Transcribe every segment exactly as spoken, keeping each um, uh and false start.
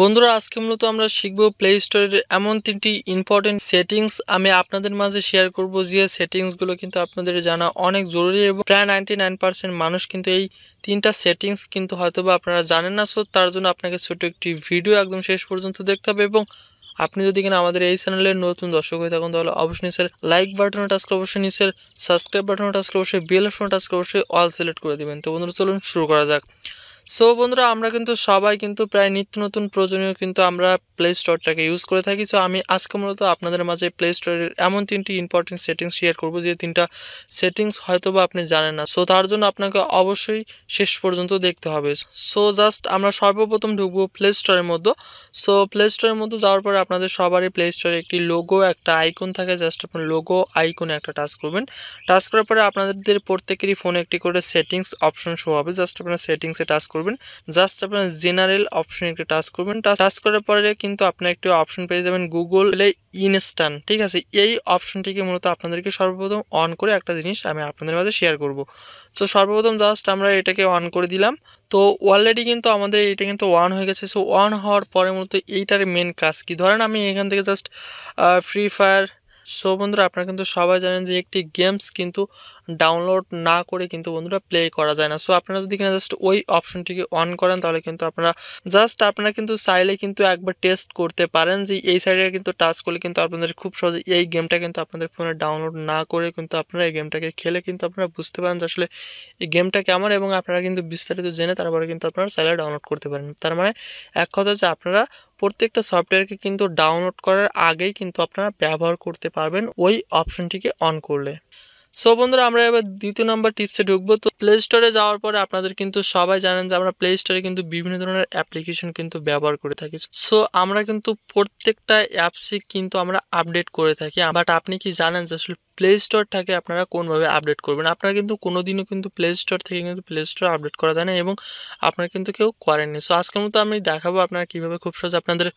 বন্ধুরা আজকে মূলত আমরা শিখব প্লে স্টোরের এমন তিনটি ইম্পর্টেন্ট সেটিংস আমি আপনাদের মাঝে শেয়ার করব, যে সেটিংসগুলো কিন্তু আপনাদের জানা অনেক জরুরি এবং প্রায় নাইনটি নাইন পার্সেন্ট মানুষ কিন্তু এই তিনটা সেটিংস কিন্তু হয়তোবা আপনারা জানেন না। সো তার জন্য আপনাকে ছোট একটি ভিডিও একদম শেষ পর্যন্ত দেখতে হবে এবং আপনি যদি কিনা আমাদের এই চ্যানেলের নতুন দর্শক হয়ে থাকুন তাহলে অবশ্যই নিচের লাইক বাটনে টাচ করে, অবশ্যই নিচের সাবস্ক্রাইব বাটনে টাচ করে, অবশ্যই বেল আইকনে টাচ করে, অবশ্যই অল সিলেক্ট করে দেবেন। তো বন্ধুরা চলুন শুরু করা যাক। সো বন্ধুরা আমরা কিন্তু সবাই কিন্তু প্রায় নিত্য নতুন প্রয়োজনীয় কিন্তু আমরা প্লে স্টোরটাকে ইউজ করে থাকি। সো আমি আজকে মূলত আপনাদের মাঝে প্লে স্টোরের এমন তিনটি ইম্পর্টেন্ট সেটিংস শেয়ার করব, যে তিনটা সেটিংস হয়তো বা আপনি জানেন না। সো তার জন্য আপনাকে অবশ্যই শেষ পর্যন্ত দেখতে হবে। সো জাস্ট আমরা সর্বপ্রথম ঢুকবো প্লে স্টোরের মধ্যে। সো প্লে স্টোরের মধ্যে যাওয়ার পরে আপনাদের সবারই প্লে স্টোরে একটি লোগো একটা আইকন থাকে, জাস্ট আপনার লোগো আইকনে একটা টাচ করবেন। টাচ করার পরে আপনাদের প্রত্যেকেরই ফোনে একটি করে সেটিংস অপশন শো হবে, জাস্ট আপনার সেটিংসে টাচ করবেন, জাস্ট আপনার জেনারেল অপশন একটা টাচ করবেন। টাচ করার পরে কিন্তু আপনার একটি অপশন পেয়ে যাবেন গুগল প্লে ইনস্ট্যান্ট, ঠিক আছে? এই অপশনটিকে মূলত আপনাদেরকে সর্বপ্রথম অন করে একটা জিনিস আমি আপনাদের মাঝে শেয়ার করব। তো সর্বপ্রথম জাস্ট আমরা এটাকে অন করে দিলাম। তো অলরেডি কিন্তু আমাদের এটা কিন্তু অন হয়ে গেছে। সো অন হওয়ার পরে মূলত এইটার মেন কাজ কি, ধরেন আমি এখান থেকে জাস্ট ফ্রি ফায়ার, সো বন্ধুরা আপনারা কিন্তু সবাই জানেন যে একটি গেমস কিন্তু ডাউনলোড না করে কিন্তু বন্ধুরা প্লে করা যায় না। সো আপনারা যদি কিনা জাস্ট ওই অপশনটিকে অন করেন তাহলে কিন্তু আপনারা জাস্ট আপনারা কিন্তু চাইলে কিন্তু একবার টেস্ট করতে পারেন যে এই সাইডে কিন্তু টাচ করলে কিন্তু আপনাদের খুব সহজে এই গেমটা কিন্তু আপনাদের ফোনে ডাউনলোড না করে কিন্তু আপনারা এই গেমটাকে খেলে কিন্তু আপনারা বুঝতে পারেন যে আসলে এই গেমটা কেমন, এবং আপনারা কিন্তু বিস্তারিত জেনে তারপরে কিন্তু আপনারা চাইলে ডাউনলোড করতে পারেন। তার মানে এক কথা যে আপনারা প্রত্যেকটা সফটওয়্যারকে কিন্তু ডাউনলোড করার আগেই কিন্তু আপনারা ব্যবহার করতে পারবেন ওই অপশনটিকে অন করলে। সো বন্ধুরা আমরা এবার দ্বিতীয় নম্বর টিপসে ঢুকবো। তো প্লে স্টোরে যাওয়ার পরে আপনাদের কিন্তু সবাই জানেন যে আমরা প্লে স্টোরে কিন্তু বিভিন্ন ধরনের অ্যাপ্লিকেশন কিন্তু ব্যবহার করে থাকি। সো আমরা কিন্তু প্রত্যেকটা অ্যাপসে কিন্তু আমরা আপডেট করে থাকি, বাট আপনি কি জানেন যে আসলে প্লে স্টোরটাকে আপনারা কোনভাবে আপডেট করবেন? আপনারা কিন্তু কোনো দিনও কিন্তু প্লে স্টোর থেকে কিন্তু প্লে স্টোর আপডেট করা যায় না এবং আপনারা কিন্তু কেউ করেননি। সো আজকের মতো আমি দেখাবো আপনারা কীভাবে খুব সহজে আপনাদের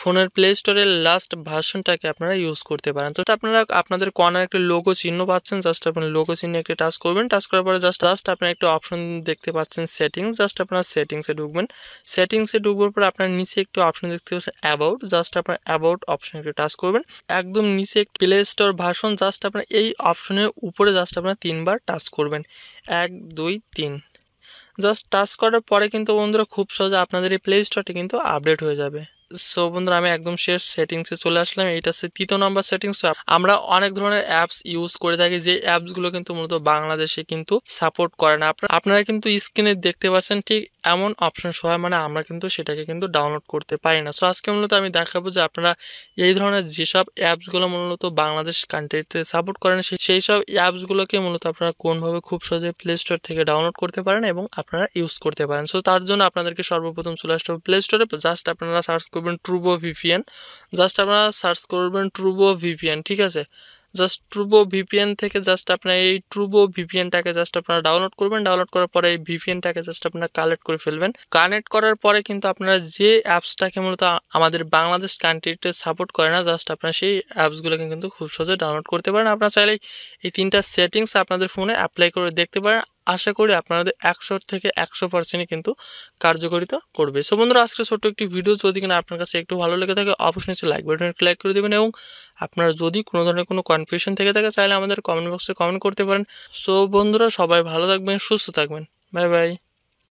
ফোনের প্লে স্টোরের লাস্ট ভার্সনটাকে আপনারা ইউজ করতে পারেন। তো আপনারা আপনাদের কর্নার একটা লোগো চিহ্ন পাচ্ছেন, জাস্ট আপনার লোগো চিহ্নে একটা টাচ করবেন। টাচ করার পরে জাস্ট জাস্ট আপনার একটা অপশন দেখতে পাচ্ছেন সেটিংস, জাস্ট আপনার সেটিংসে ঢুকবেন। সেটিংসে ঢুকবার পর আপনার নিচে একটু অপশন দেখতে পাচ্ছেন অ্যাবাউট, জাস্ট আপনার অ্যাবাউট অপশনে একটা টাচ করবেন। একদম নিচে একটা প্লে স্টোর ভার্সন, জাস্ট আপনার এই অপশনের উপরে জাস্ট আপনারা তিনবার টাচ করবেন, এক দুই তিন। জাস্ট টাচ করার পরে কিন্তু বন্ধুরা খুব সহজে আপনাদের এই প্লে স্টোরটি কিন্তু আপডেট হয়ে যাবে। সো বন্ধুরা আমি একদম শেষ সেটিংসে চলে আসলাম, এটা হচ্ছে তৃতীয় নম্বর সেটিংস। আমরা অনেক ধরনের অ্যাপস ইউজ করে থাকি যে অ্যাপসগুলো কিন্তু মূলত বাংলাদেশে কিন্তু সাপোর্ট করে না। আপনারা কিন্তু স্ক্রিনে দেখতে পাচ্ছেন ঠিক এমন অপশন সহ, মানে আমরা কিন্তু সেটাকে কিন্তু ডাউনলোড করতে পারি না। সো আজকে মূলত আমি দেখাবো যে আপনারা এই ধরনের যেসব অ্যাপসগুলো মূলত বাংলাদেশ কান্ট্রিতে সাপোর্ট করেন সেই সব অ্যাপসগুলোকে মূলত আপনারা কোনভাবে খুব সহজে প্লে স্টোর থেকে ডাউনলোড করতে পারেন এবং আপনারা ইউজ করতে পারেন। সো তার জন্য আপনাদেরকে সর্বপ্রথম চলে আসতে হবে প্লে স্টোরে। জাস্ট আপনারা সার্চ করবেন ট্রুবো ভিপিএন, জাস্ট আপনারা সার্চ করবেন ট্রুবো ভিপিএন, ঠিক আছে? জাস্ট ট্রুবো ভিপিএন থেকে জাস্ট আপনার এই ট্রুবো ভিপিএনটাকে জাস্ট আপনারা ডাউনলোড করবেন। ডাউনলোড করার পরে এই ভিপিএনটাকে জাস্ট আপনারা কালেক্ট করে ফেলবেন। কানেক্ট করার পরে কিন্তু আপনারা যে অ্যাপসটাকে মূলত আমাদের বাংলাদেশ কান্ট্রিতে সাপোর্ট করে না, জাস্ট আপনারা সেই অ্যাপসগুলোকে কিন্তু খুব সহজে ডাউনলোড করতে পারেন। আপনারা চাইলেই এই তিনটা সেটিংস আপনাদের ফোনে অ্যাপ্লাই করে দেখতে পারেন। আশা করি আপনাদের একশো থেকে একশো পার্সেন্টই কিন্তু কার্যকারিতা করবে। সো বন্ধুরা আজকে ছোট্ট একটি ভিডিও যদি কিনা আপনার কাছে একটু ভালো লেগে থাকে অবশ্যই নিচে লাইক বাটনে ক্লিক করে দেবেন, এবং আপনার যদি কোনো ধরনের কোনো কনফিউশন থেকে থাকে চাইলে আমাদের কমেন্ট বক্সে কমেন্ট করতে পারেন। সো বন্ধুরা সবাই ভালো থাকবেন, সুস্থ থাকবেন, বাই বাই।